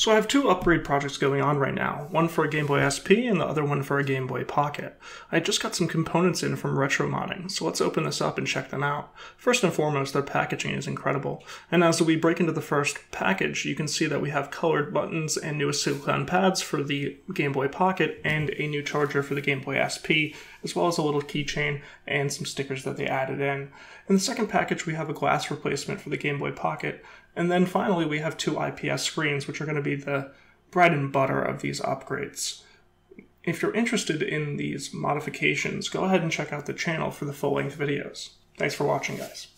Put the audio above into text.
So I have two upgrade projects going on right now, one for a Game Boy SP and the other one for a Game Boy Pocket. I just got some components in from Retro Modding, so let's open this up and check them out. First and foremost, their packaging is incredible, and as we break into the first package, you can see that we have colored buttons and new silicone pads for the Game Boy Pocket and a new charger for the Game Boy SP, as well as a little keychain and some stickers that they added in. In the second package, we have a glass replacement for the Game Boy Pocket, and then finally we have two IPS screens, which are going to be the bread and butter of these upgrades. If you're interested in these modifications, go ahead and check out the channel for the full-length videos. Thanks for watching, guys.